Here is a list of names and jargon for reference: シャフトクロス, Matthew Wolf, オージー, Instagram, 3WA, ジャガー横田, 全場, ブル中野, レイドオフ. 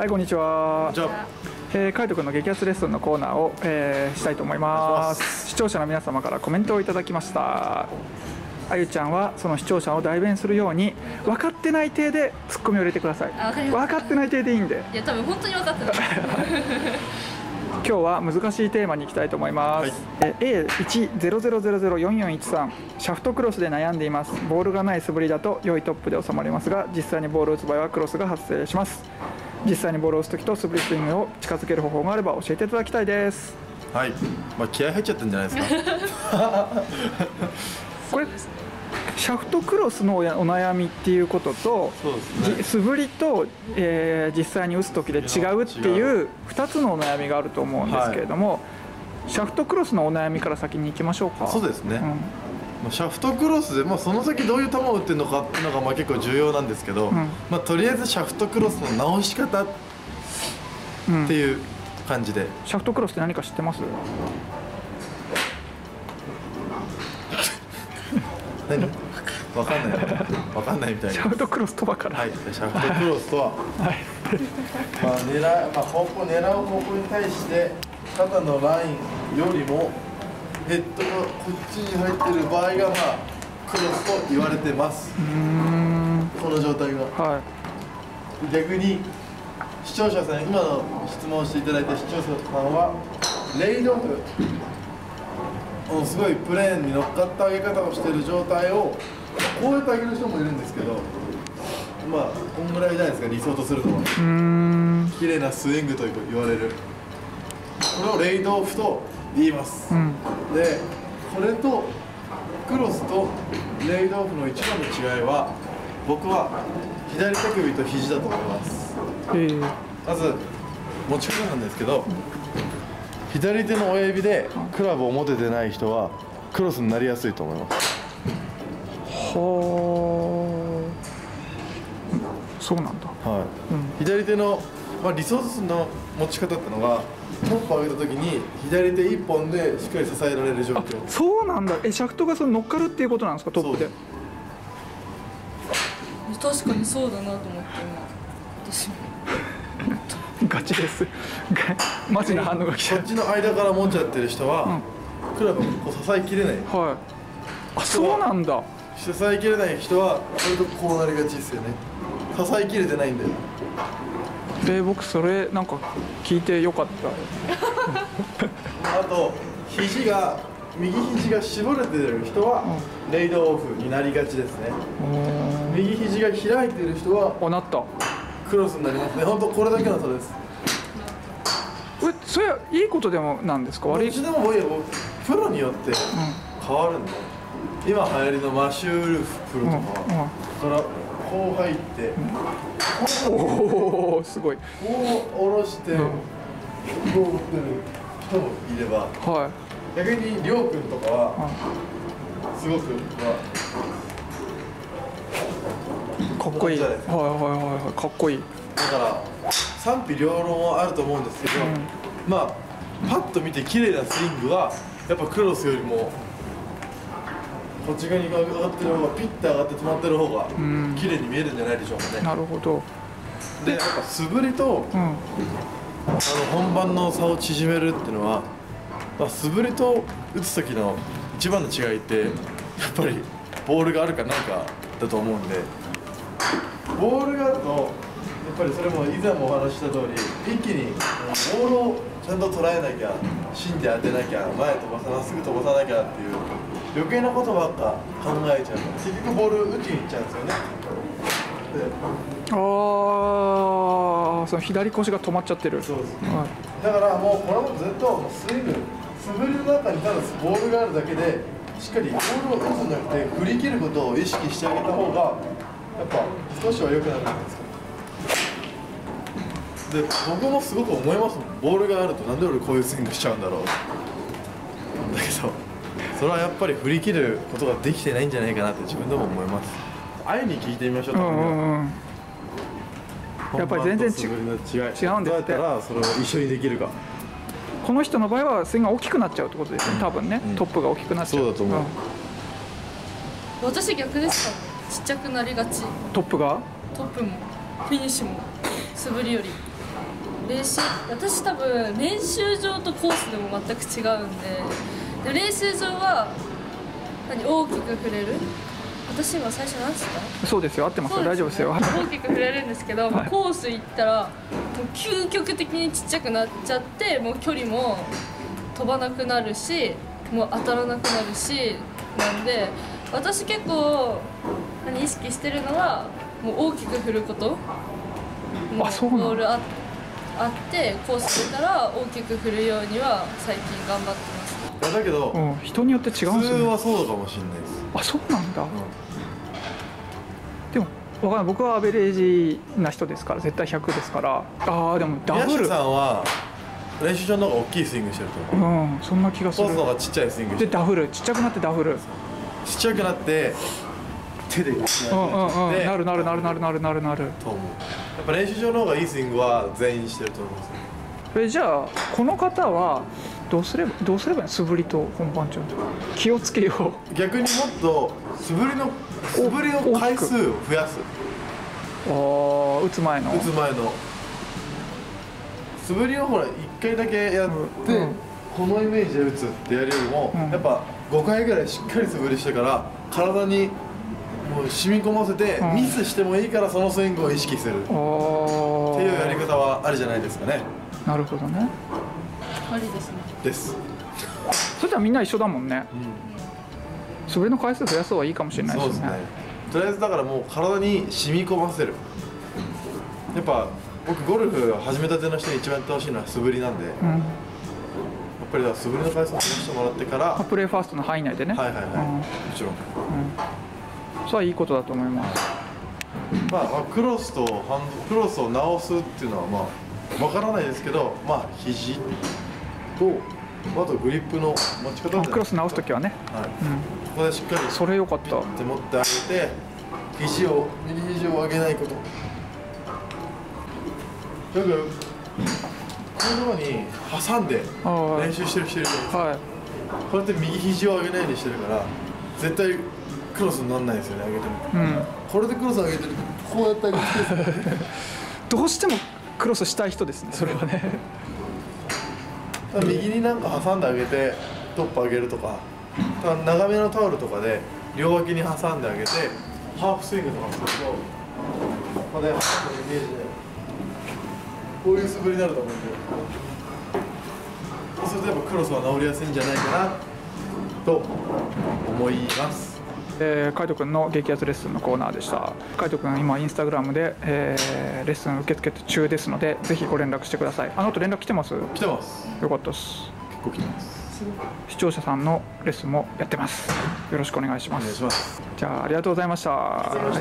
はい、こんにちは。海斗君の激アツレッスンのコーナーを、したいと思います。視聴者の皆様からコメントをいただきました。あゆちゃんはその視聴者を代弁するように分かってない体でツッコミを入れてください。分かってない体でいいんで。いや、多分本当に分かってない。今日は難しいテーマに行きたいと思います。はい、A100004413 シャフトクロスで悩んでいます。ボールがない素振りだと良いトップで収まりますが、実際にボールを打つ場合はクロスが発生します。実際にボールを打つときと素振りスイングを近づける方法があれば教えていただきたいです。はい、まあ気合入っちゃったんじゃないですか。これシャフトクロスのお悩みっていうことと、ね、素振りと、実際に打つ時で違うっていう2つのお悩みがあると思うんですけれども、はい、シャフトクロスのお悩みから先に行きましょうか。そうですね、シャフトクロスで、その先どういう球を打ってるのかっていうのが結構重要なんですけど、とりあえずシャフトクロスの直し方っていう感じで、シャフトクロスって何か知ってます？何？わかんない。わかんないみたいな。シャフトクロスとはから。はい。シャフトクロスとは。はい。狙う方向に対して肩のラインよりもヘッドがこっちに入ってる場合がクロスと言われてます。この状態が。はい。逆に視聴者さん、今の質問をしていただいた視聴者さんはレイドオフ。すごいプレーンに乗っかった上げ方をしている状態をこうやって上げる人もいるんですけど、こんぐらいじゃないですか、理想とするのは。綺麗なスイングと言われる、これをレイドオフと言います、で、これとクロスとレイドオフの一番の違いは、僕は左手首と肘だと思います、まず持ち方なんですけど、左手の親指でクラブを持ててない人はクロスになりやすいと思います。はあ、そうなんだ。はい、左手の、理想の持ち方ってのがトップ上げた時に左手1本でしっかり支えられる状況。そうなんだ。シャフトがその乗っかるっていうことなんですか、トップで。確かにそうだなと思って、私もガチです。マジな反応が来た。こっちの間から持っちゃってる人は、クラブを支えきれない。はい。あ、そうなんだ。支えきれない人は、それとこうなりがちですよね。支えきれてないんだよ。僕それなんか聞いてよかった。あと肘が右肘が絞れてる人は、レイドオフになりがちですね。右肘が開いてる人は、なった。クロスになりますね。本当これだけの差です。それはいいことでもなんですか、悪い？どっちでもプロによって変わるんだ。今流行りのマシューウルフプロとかは、からこう入って、おーすごい。こう下ろして、こう打ってる人もいれば、逆にりょうくんとかはすごくかっこいい。かっこいい。だから賛否両論はあると思うんですけど、パッと見て綺麗なスイングはやっぱクロスよりもこっち側に上がってる方が、ピッて上がって止まってる方が綺麗に見えるんじゃないでしょうかね。なるほど。でやっぱ素振りと、本番の差を縮めるっていうのは、素振りと打つ時の一番の違いってやっぱりボールがあるかないかだと思うんで。ボールがあると、やっぱりそれも以前もお話した通り、一気にボールをちゃんと捉えなきゃ、芯で当てなきゃ、前飛ばさな、すぐ飛ばさなきゃっていう余計なことばっか考えちゃう。結局ボール打ちに行っちゃうんですよね。その左腰が止まっちゃってる。そうです、だからもうこれもずっとスイング、素振りの中にただボールがあるだけで、しっかりボールを打つんじゃなくて振り切ることを意識してあげた方が、やっぱ少しは良くなるんですよ。で、僕もすごく思いますもん。ボールがあるとなんで俺こういうスイングしちゃうんだろう。だけど、それはやっぱり振り切ることができてないんじゃないかなって自分でも思います。あゆに聞いてみましょう。やっぱり全然違うんですって。だったらそれを一緒にできるか。この人の場合はスイングが大きくなっちゃうってことですね。多分ね、トップが大きくなっちゃう。そうだと思う。私逆ですかね。ちっちゃくなりがち。トップが？トップもフィニッシュも素振りより。練習、私多分練習場とコースでも全く違うんで、練習場は大きく振れる、私今最初何つった？そうですよ、合ってますよ、大丈夫ですよ。大きく振れるんですけど、はい、コース行ったらもう究極的にちっちゃくなっちゃって、もう距離も飛ばなくなるし、もう当たらなくなるし、なんで私結構意識してるのはもう大きく振ること。ボールあってコース出たら大きく振るようには最近頑張ってます。いやだけど、うん、人によって違うんですよね。普通はそうかもしれないです。あ、そうなんだ、うん、でも分かんない、僕はアベレージな人ですから、絶対100ですから。ああ、でもダブル、宮下さんは練習場の方が大きいスイングしてると思う。うん、そんな気がする。コースの方がちっちゃいスイングしてる。でダブル、ちっちゃくなってダブル、ちっちゃくなって手でなるなるなるなるなるなるなると思う。やっぱ練習場の方がいいスイングは全員してると思うんですよ。じゃあこの方はどうすればいいの？素振りと本番中気をつけよう。逆にもっと素振りの回数を増やす。ああ、打つ前の素振りをほら1回だけやって、うん、このイメージで打つってやるよりも、うん、やっぱ5回ぐらいしっかり素振りしてから体にもう染み込ませて、ミスしてもいいからそのスイングを意識するっていうやり方はあるじゃないですかね。なるほどね。ありですね。です。それじゃみんな一緒だもんね。素振りの回数増やす方がいいかもしれないですね。そうですね。とりあえずだからもう体に染み込ませる。やっぱ僕ゴルフ始めたての人に一番やってほしいのは素振りなんで。うん、やっぱりだから素振りの回数を増やしてもらってから。プレーファーストの範囲内でね。はいはいはい。もちろん。うん、それはいいことだと思います。まあクロスを直すっていうのはまあわからないですけど、まあ肘とあとグリップの持ち方。クロス直すときはね。はい。ここでしっかり。それ良かった。って持ってあげて、右肘を上げないこと。よくこのように挟んで練習してる人いるじゃないですか。これって右肘を上げないでしてるから、絶対クロスになんないですよね、上げても。うん、これでクロス上げてるとこうやって上げてるどうしてもクロスしたい人ですね、それはね。右になんか挟んであげてトップ上げるとか、長めのタオルとかで両脇に挟んであげてハーフスイングとかすると、ここで挟んでるイメージでこういう素振りになると思うんで、そうするとやっぱクロスは治りやすいんじゃないかなと思います。海斗くんの激アツレッスンのコーナーでした。海斗くん今インスタグラムで、レッスン受付中ですので、ぜひご連絡してください。あの後連絡来てます？来てます。よかったです。結構来てます。視聴者さんのレッスンもやってます。よろしくお願いします。じゃあありがとうございました。